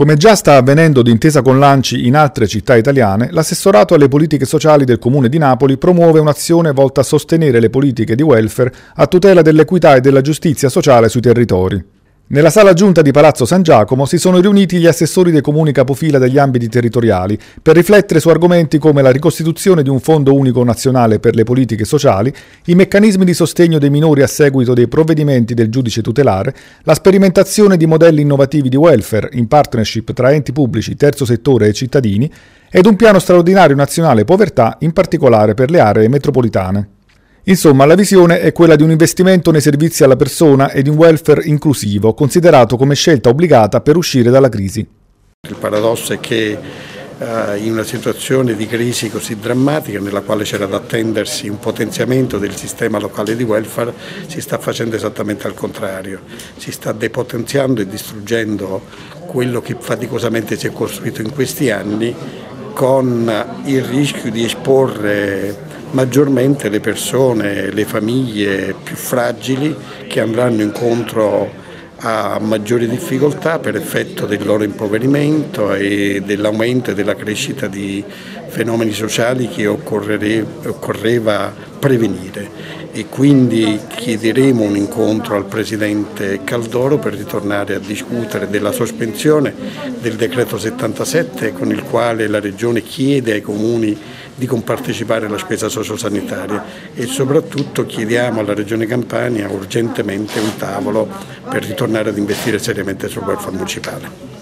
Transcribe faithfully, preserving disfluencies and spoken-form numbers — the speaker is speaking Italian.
Come già sta avvenendo d'intesa con l'A N C I in altre città italiane, l'assessorato alle politiche sociali del Comune di Napoli promuove un'azione volta a sostenere le politiche di welfare a tutela dell'equità e della giustizia sociale sui territori. Nella sala giunta di Palazzo San Giacomo si sono riuniti gli assessori dei comuni capofila degli ambiti territoriali per riflettere su argomenti come la ricostituzione di un Fondo Unico Nazionale per le politiche sociali, i meccanismi di sostegno dei minori a seguito dei provvedimenti del giudice tutelare, la sperimentazione di modelli innovativi di welfare in partnership tra enti pubblici, terzo settore e cittadini, ed un piano straordinario nazionale povertà, in particolare per le aree metropolitane. Insomma, la visione è quella di un investimento nei servizi alla persona e di un welfare inclusivo, considerato come scelta obbligata per uscire dalla crisi. Il paradosso è che eh, in una situazione di crisi così drammatica, nella quale c'era da attendersi un potenziamento del sistema locale di welfare, si sta facendo esattamente al contrario. Si sta depotenziando e distruggendo quello che faticosamente si è costruito in questi anni, con il rischio di esporre maggiormente le persone, le famiglie più fragili, che andranno incontro a maggiori difficoltà per effetto del loro impoverimento e dell'aumento e della crescita di fenomeni sociali che occorreva prevenire. E quindi chiederemo un incontro al Presidente Caldoro per ritornare a discutere della sospensione del Decreto settantasette, con il quale la Regione chiede ai Comuni di compartecipare alla spesa sociosanitaria, e soprattutto chiediamo alla Regione Campania urgentemente un tavolo per ritornare ad investire seriamente sul welfare municipale.